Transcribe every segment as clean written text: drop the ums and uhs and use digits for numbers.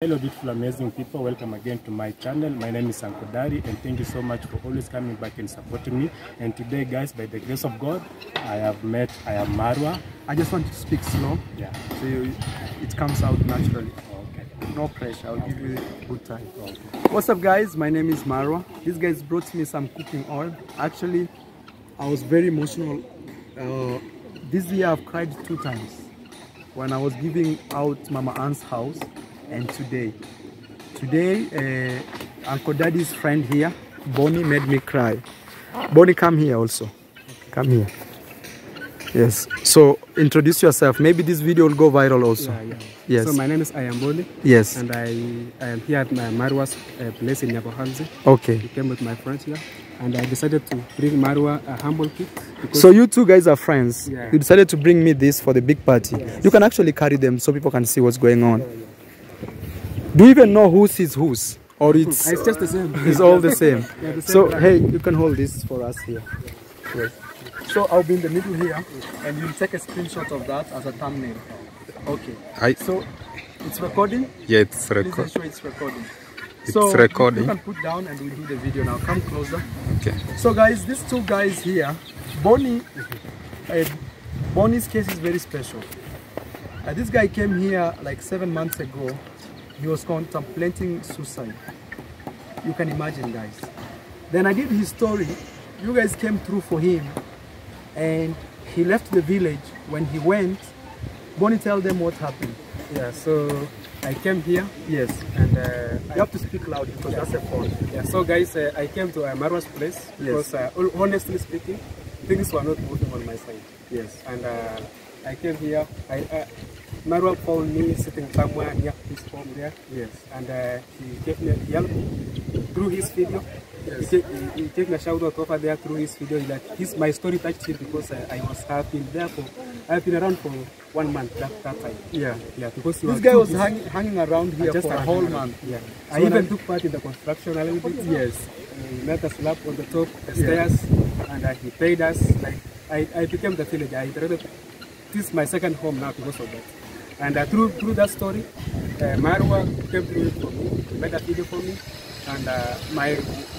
Hello beautiful amazing people, welcome again to my channel. My name is Ankodari and thank you so much for always coming back and supporting me. And today guys, by the grace of God, I am Marwa. I just want to speak slow. Yeah. So it comes out naturally. Okay. No pressure, I'll give you a good time. Okay. What's up guys, my name is Marwa. These guys brought me some cooking oil. Actually, I was very emotional. This year I've cried 2 times. When I was giving out Mama Ann's house. And today Uncle Daddy's friend here, Bonnie, made me cry. Bonnie, come here also. Come here. Yes. So introduce yourself. Maybe this video will go viral also. Yeah. Yes. So my name is Bonnie. Yes. And I am here at my Marwa's place in Nyabohanzi. Okay. I came with my friends here. And I decided to bring Marwa a humble kit. So you two guys are friends. Yeah. You decided to bring me this for the big party. Yes. You can actually carry them so people can see what's going on. Yeah. Do you even know whose is whose? Or it's just the same. It's all the same. Yeah, the same so brand. Hey, you can hold this for us here. Yes. So I'll be in the middle here and you'll take a screenshot of that as a thumbnail. Okay. So it's recording? Yeah, it's recording. Please ensure it's recording. It's recording. You can put down and we'll do the video now. Come closer. Okay. So guys, these 2 guys here, Bonnie's case is very special. This guy came here like 7 months ago. He was contemplating suicide. You can imagine, guys. Then I did his story. You guys came through for him. And he left the village. When he went, Bonnie, tell them what happened. Yeah, so I came here. Yes. And you have to speak loud because that's a phone. Yeah, so guys, I came to Marwa's place. Yes. Because honestly speaking, things were not working on my side. Yes. And I came here. Marwa found me sitting somewhere near his home there. Yes. And he gave me help through his video. Yes. He gave me a shout out over there through his video. Like my story touched him because I've been around for 1 month that time. Yeah, yeah. Because this guy was hanging around here just for a whole month. Yeah. So I even took part in the construction a little bit. Yes. He let us slap on the top, the stairs, and he paid us. Like I became the villager. This is my second home now because of that. And through that story, Marwa came through for me, made a video for me, and my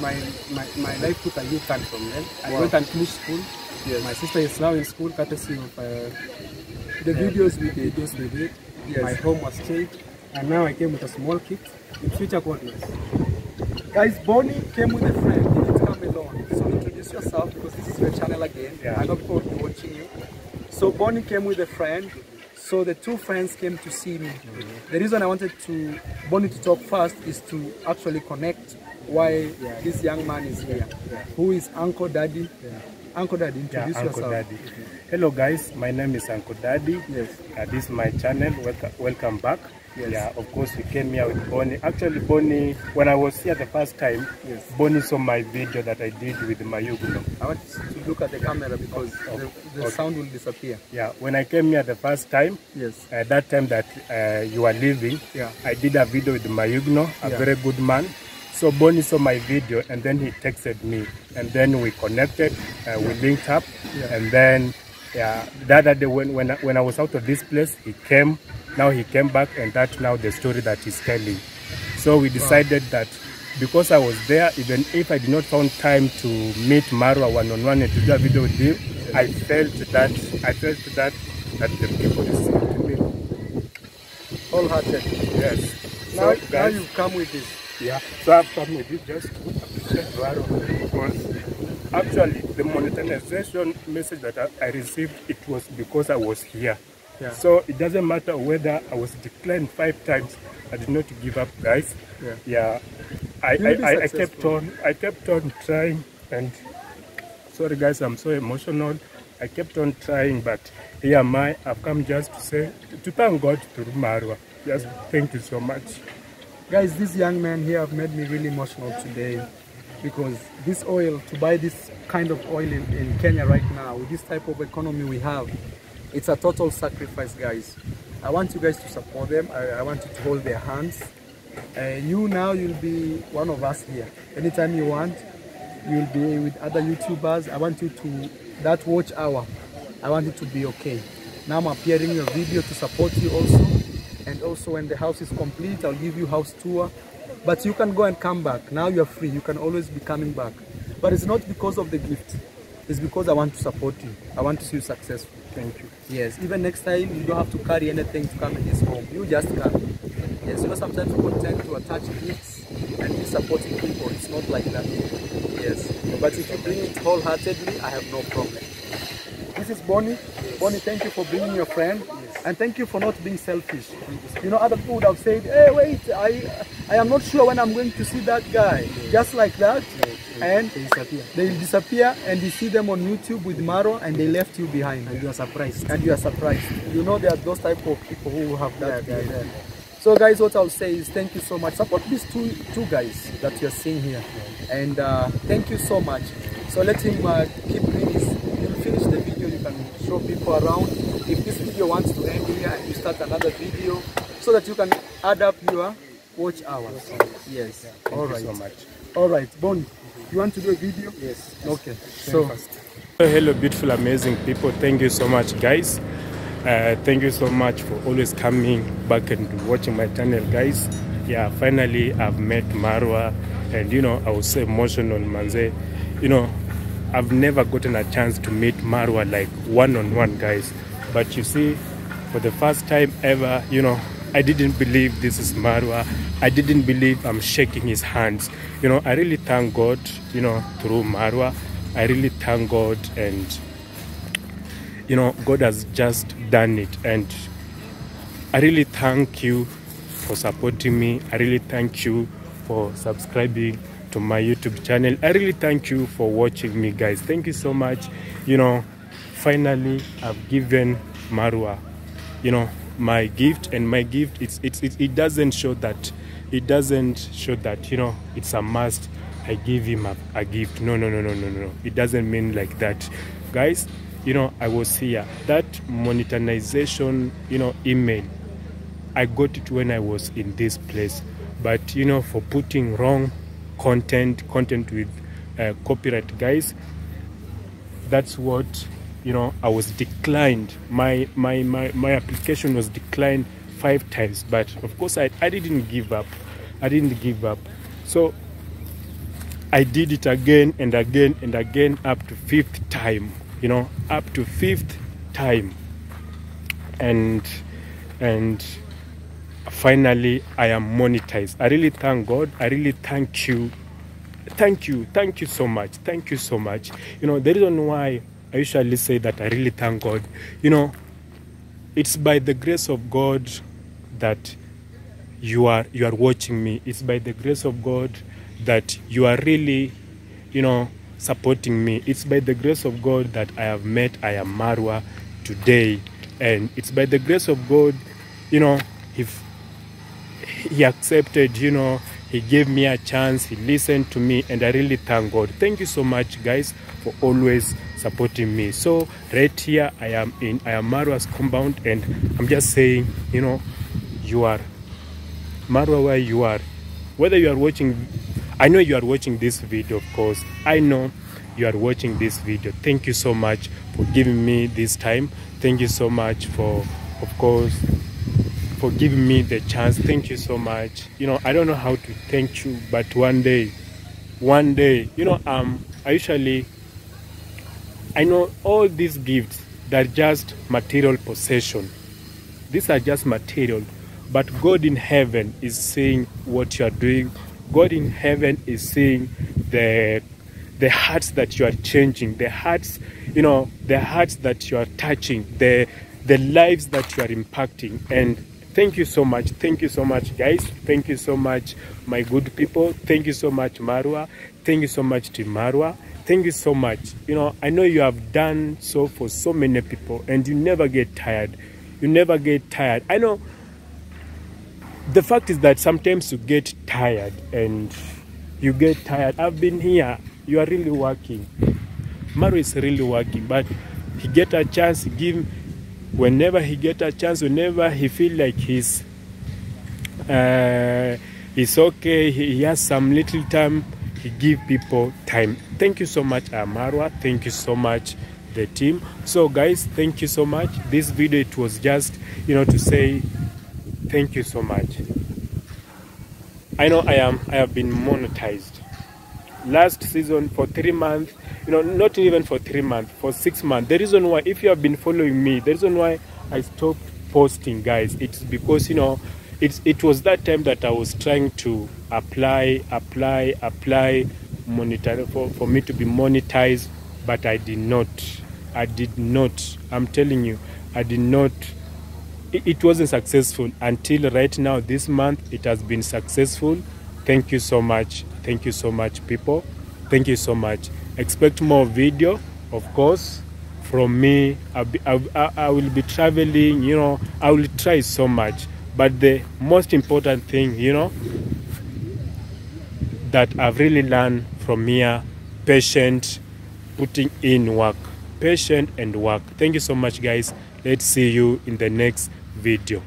life took a new turn from then. I went and finished school. Yes. My sister is now in school, courtesy of the videos we did. Yes. My home was changed, and now I came with a small kit in future coordinates. Guys, Bonnie came with a friend. He didn't come alone. So introduce yourself because this is your channel again. Yeah. And of course, we're watching you. So Bonnie came with a friend. So the 2 friends came to see me. Mm-hmm. The reason I wanted Bonnie to talk first is to actually connect why this young man is here. Yeah. Who is Uncle Daddy? Yeah. Uncle Daddy, introduce yourself. Daddy. Hello guys, my name is Uncle Daddy. Yes. This is my channel. Welcome back. Yes. Yeah, of course we came here with Bonnie. Actually Bonnie, when I was here the first time, Bonnie saw my video that I did with Mayugno. I want to look at the camera because the sound will disappear. Yeah, when I came here the first time, that time that you were leaving, I did a video with Mayugno, a very good man. So Bonnie saw my video and then he texted me and then we connected, we linked up and then the other day when I was out of this place, he came. Now he came back and that's now the story that he's telling. So we decided that because I was there, even if I did not find time to meet Marwa one-on-one and to do a video with him, I felt that the people listened to me. Wholehearted. Yes. Now, so, guys, now you've come with this. Yeah. So I've come with this just to appreciate Marwa because actually the monetization message that I received, it was because I was here. Yeah. So it doesn't matter whether I was declined 5 times. I did not give up, guys. Yeah. I kept on. I kept on trying. And sorry, guys, I'm so emotional. I kept on trying, but here am I. I've come just to say to thank God through Marwa. Just thank you so much, guys. This young man here have made me really emotional today because this oil, to buy this kind of oil in Kenya right now with this type of economy we have. It's a total sacrifice, guys. I want you guys to support them. I want you to hold their hands. You'll be one of us here. Anytime you want, you'll be with other YouTubers. I want you to, that watch hour, I want you to be okay. Now I'm appearing in your video to support you also. and also when the house is complete, I'll give you house tour. But you can go and come back. Now you are free. You can always be coming back. But it's not because of the gift. It's because I want to support you. I want to see you successful. Thank you. Yes. Even next time, you don't have to carry anything to come in this home. You just come. Yes. You know, sometimes people tend to attach gifts and be supporting people. It's not like that. Yes. But if you bring it wholeheartedly, I have no problem. This is Bonnie. Yes. Bonnie, thank you for bringing your friend. Yes. And thank you for not being selfish. You know, other people would have said, hey, wait, I am not sure when I'm going to see that guy. Yes. Just like that. Yes. And they disappear and you see them on YouTube with Marwa and they left you behind. And you are surprised. And you are surprised. You know, there are those type of people who have that. Yeah. So guys, what I'll say is thank you so much. Support these two guys that you're seeing here. Yeah. And thank you so much. So let him keep doing this. He'll finish the video. You can show people around. If this video wants to end here and you start another video so that you can add up your watch hours. Yes. Yeah, All right. Bonnie. You want to do a video? Yes. Okay. So, hello, beautiful, amazing people. Thank you so much, guys. Thank you so much for always coming back and watching my channel, guys. Yeah, finally, I've met Marwa, and you know, I would say emotional, manze. You know, I've never gotten a chance to meet Marwa like one-on-one, guys. But you see, for the first time ever, you know, I didn't believe this is Marwa. I didn't believe I'm shaking his hands. You know, I really thank God, you know, through Marwa. I really thank God, and, you know, God has just done it. And I really thank you for supporting me. I really thank you for subscribing to my YouTube channel. I really thank you for watching me, guys. Thank you so much. You know, finally, I've given Marwa, you know, my gift, and my gift it doesn't show that you know it's a must I give him a gift. No, it doesn't mean like that, guys. You know, I was here, that monetization, you know, email, I got it when I was in this place, but you know, for putting wrong content with copyright, guys, that's what, you know, I was declined. My application was declined 5 times, but of course I didn't give up. So I did it again and again and again, up to 5th time, you know, up to 5th time. And finally I am monetized. I really thank God. I really thank you. Thank you so much. You know, the reason why I usually say that I really thank God, you know, it's by the grace of God that you are watching me. It's by the grace of God that you are really, you know, supporting me. It's by the grace of God that I have met I am Marwa today, and it's by the grace of God, you know, if he accepted, you know, he gave me a chance, he listened to me, and I really thank God. Thank you so much, guys, for always supporting me. So right here I am Marwa's compound, and I'm just saying, you know, you are Marwa where you are, whether you are watching. I know you are watching this video, of course. I know you are watching this video. Thank you so much for giving me this time. Thank you so much for, of course, for giving me the chance. Thank you so much. You know, I don't know how to thank you, but one day, you know, I know all these gifts, they're just material possession. These are just material. But God in heaven is seeing what you are doing. God in heaven is seeing the hearts that you are changing, the hearts that you are touching, the lives that you are impacting. And thank you so much. Thank you so much, guys. Thank you so much, my good people. Thank you so much, Marwa. Thank you so much, Team Marwa. Thank you so much. You know, I know you have done so for so many people, and you never get tired. I know the fact is that sometimes you get tired, and you get tired. I've been here. You are really working. Marwa is really working, but he get a chance, whenever he get a chance, whenever he feel like he's okay, he has some little time, he give people time. Thank you so much, Marwa. Thank you so much, the team. So guys, thank you so much. This video, it was just, you know, to say Thank you so much. I know I have been monetized. Last season for 3 months, you know, not even for 3 months, for 6 months. The reason why, if you have been following me, the reason why I stopped posting, guys, it's because, you know, it was that time that I was trying to apply for me to be monetized, but I did not. I'm telling you, I did not. It wasn't successful until right now. This month it has been successful. Thank you so much. Thank you so much, people. Thank you so much. Expect more video, of course, from me. I will be traveling, you know. I will try so much, but the most important thing, you know, that I've really learned from here, patient, putting in work, patient and work. Thank you so much, guys. Let's see you in the next video.